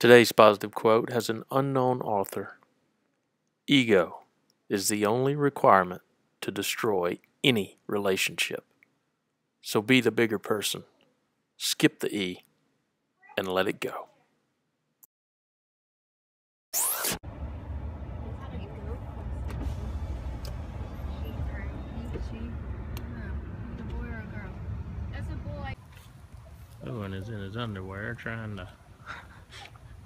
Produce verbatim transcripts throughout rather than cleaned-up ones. Today's positive quote has an unknown author. Ego is the only requirement to destroy any relationship. So be the bigger person, skip the E, and let it go. Owen is in his underwear trying to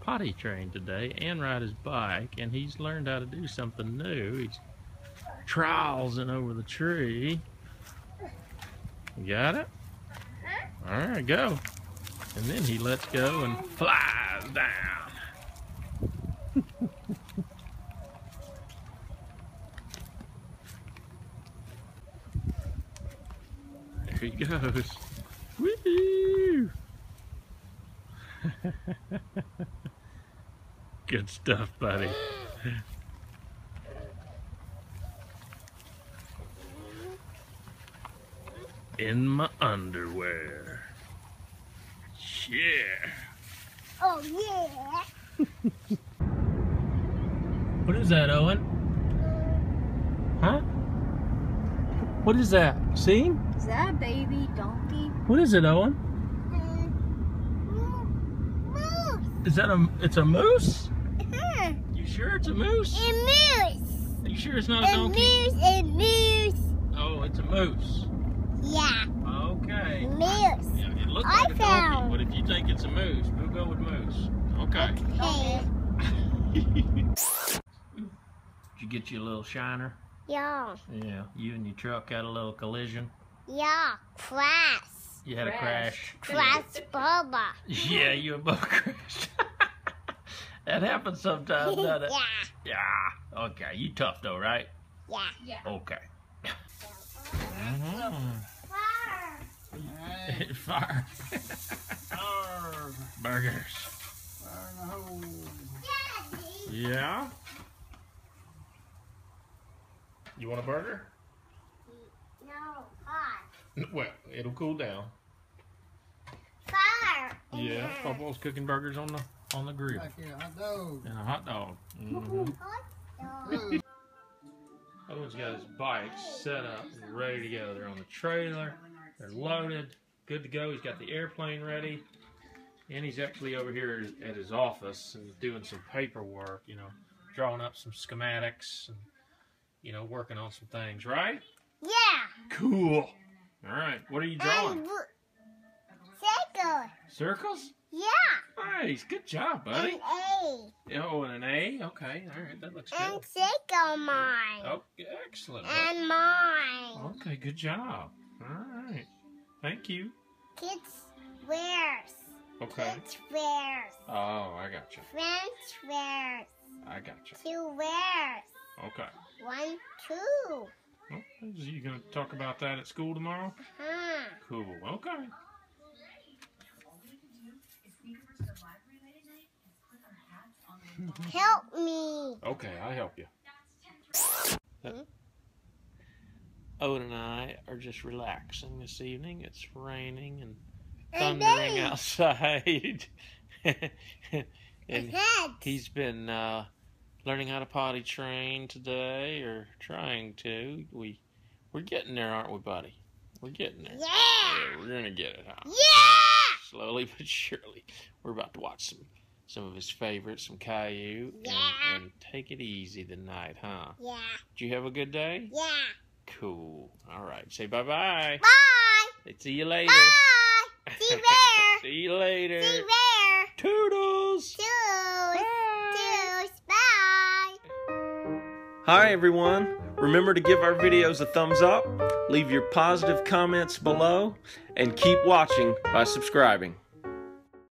potty train today and ride his bike, and he's learned how to do something new. He's trowsing over the tree. You got it? All right, go. And then he lets go and flies down. There he goes. Woo! Good stuff, buddy. In my underwear. Yeah. Oh yeah. What is that, Owen? Huh? What is that? See? Is that a baby donkey? What is it, Owen? Moose. Is that a? It's a moose. Sure, it's a moose. A moose. Are you sure it's not a, a donkey? A moose. A moose. Oh, it's a moose. Yeah. Okay. A moose. Yeah, it looks like I a found. donkey, but if you think it's a moose, we'll go with moose. Okay. Okay. Did you get your little shiner? Yeah. Yeah. You and your truck had a little collision. Yeah. Crash. You had crash. a crash. Crash, Bubba. Yeah, you and Bubba crashed. That happens sometimes, doesn't it? Yeah. Yeah. Okay. You tough though, right? Yeah. Yeah. Okay. Fire. Hey. Fire. Fire. Burgers. Fire in the hole. Daddy. Yeah. You want a burger? No. Hot. Well, it'll cool down. Fire. Yeah. Bubba's cooking burgers on the. On the grill. Like a hot dog. And a hot dog. Mm-hmm. Hot dog. Owen's got his bike set up and ready to go. They're on the trailer. They're loaded. Good to go. He's got the airplane ready. And he's actually over here at his office and doing some paperwork, you know, drawing up some schematics and, you know, working on some things, right? Yeah. Cool. All right. What are you drawing? Um, circles. Circles? Yeah. Nice. Good job, buddy. An A. Oh, and an A? Okay. All right. That looks good. And circle mine. Oh, excellent. And mine. Okay. Good job. All right. Thank you. Kids wears. Okay. Kids wears. Oh, I got you. French wears. I got you. Two wears. Okay. One, two. Oh, you going to talk about that at school tomorrow? Uh-huh. Cool. Okay. Help me. Okay, I'll help you. Hmm? Owen and I are just relaxing this evening. It's raining and thundering and outside. And he's been uh, learning how to potty train today, or trying to. We, we're getting there, aren't we, buddy? We're getting there. Yeah. Yeah, we're going to get it, huh? Yeah. Slowly but surely. We're about to watch some. Some of his favorites, some Caillou, yeah. and, and take it easy tonight, huh? Yeah. Did you have a good day? Yeah. Cool. All right. Say bye-bye. Bye. See you later. Bye. See you there. See you later. See you there. Toodles. Toodles. Toodles. Bye. Hi, everyone. Remember to give our videos a thumbs up, leave your positive comments below, and keep watching by subscribing.